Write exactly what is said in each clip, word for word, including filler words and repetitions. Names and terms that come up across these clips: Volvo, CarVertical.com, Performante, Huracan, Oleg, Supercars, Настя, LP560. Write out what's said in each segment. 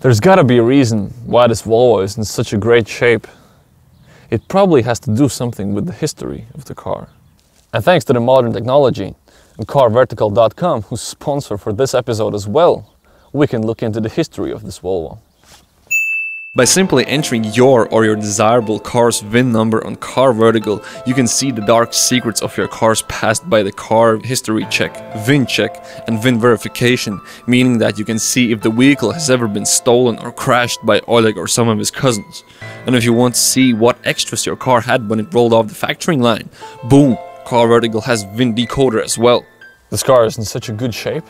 There's gotta be a reason why this Volvo is in such a great shape. It probably has to do something with the history of the car. And thanks to the modern technology and car vertical dot com, who's sponsor for this episode as well, we can look into the history of this Volvo. By simply entering your or your desirable car's V I N number on CarVertical, you can see the dark secrets of your car's past by the car history check, V I N check, and V I N verification, meaning that you can see if the vehicle has ever been stolen or crashed by Oleg or some of his cousins. And if you want to see what extras your car had when it rolled off the factoring line, boom, CarVertical has V I N decoder as well. This car is in such a good shape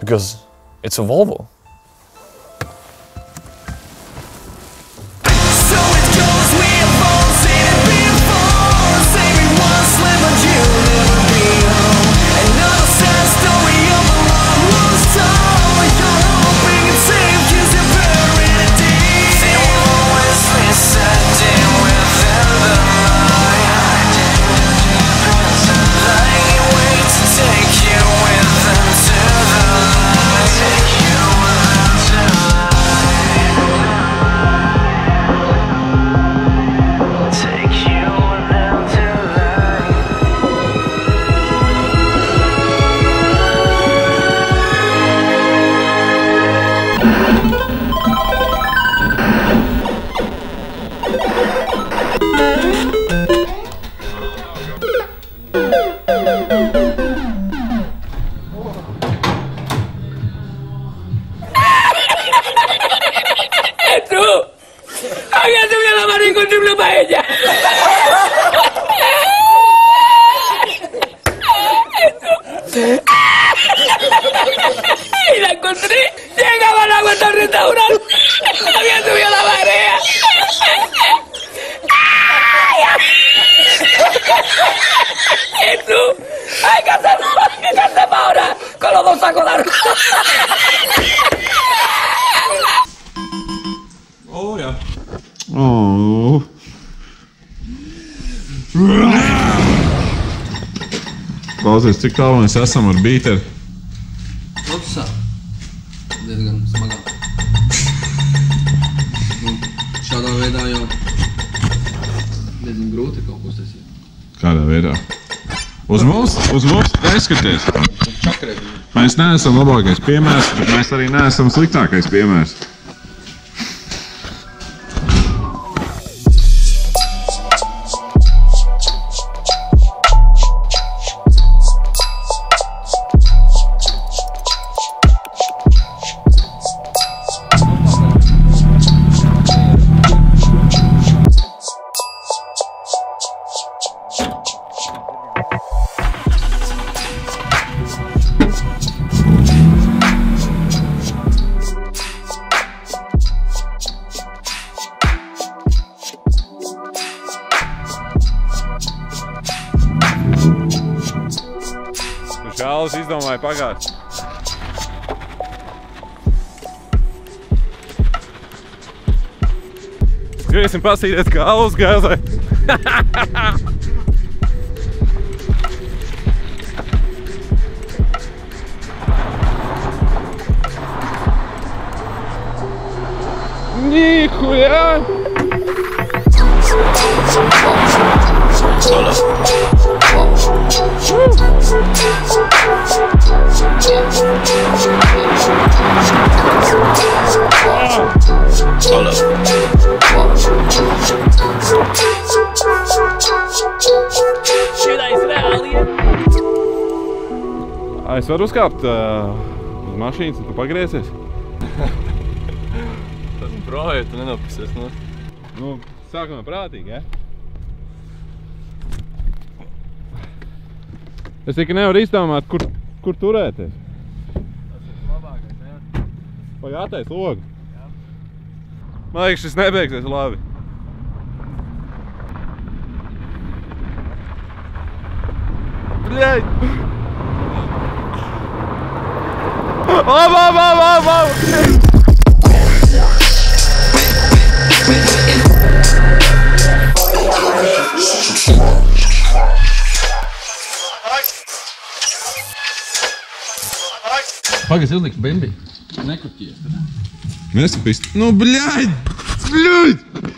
because it's a Volvo. Oh yeah. Oh. Klausies, cik tālu mēs esam ar bīteri? Opsā. Diezgan smagā. Nu, šādā veidā jau diezgan grūti kaut ko uztaisīt. Kādā veidā? Uz mums, uz mums neskaties. Mēs neesam labākais piemērs, bet mēs arī neesam sliktākais piemērs. Šāls izdomāja pagāt. Griesim pasīties, kā alus gāzē. Nikuļā! Es varu uzkāpt uz mašīnas un tu pagriezies? Tad brāju, tu nenapisies no. Nu, sākumā prātīgi, ja? Es tikai nevaru izdomāt, kur, kur turēties. Tas ir labākais, ne? Vai atais logu? Jā. Man liekas, šis nebeigsies labi. Bļeļ! Op, op, op, op, op! Pagas, izliks bimbi. Nekurties, tad. Настя пояснит. Ну, блядь! Блядь!